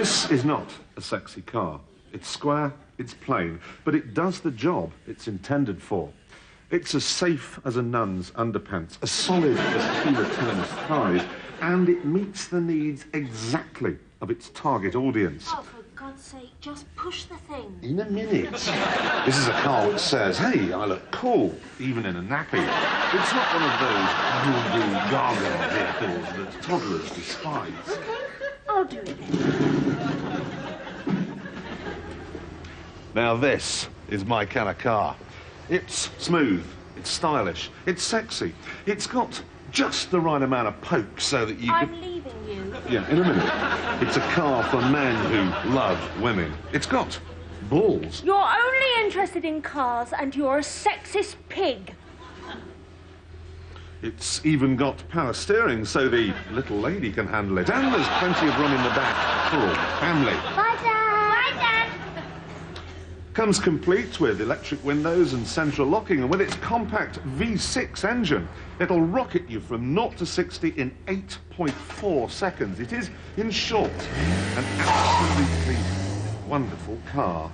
This is not a sexy car. It's square, it's plain, but it does the job it's intended for. It's as safe as a nun's underpants, as solid as Tina Turner's thighs, and it meets the needs exactly of its target audience. Oh, for God's sake, just push the thing. In a minute. This is a car which says, hey, I look cool, even in a nappy. It's not one of those voodoo gaga vehicles that toddlers despise. Okay, I'll do it then. Now this is my kind of car. It's smooth, it's stylish, it's sexy. It's got just the right amount of poke so that you... I'm leaving you. Yeah, in a minute. It's a car for men who love women. It's got balls. You're only interested in cars and you're a sexist pig. It's even got power steering so the little lady can handle it. And there's plenty of room in the back for all the family. Bye, Dad. Comes complete with electric windows and central locking, and with its compact V6 engine, it'll rocket you from 0 to 60 in 8.4 seconds. It is, in short, an absolutely wonderful car.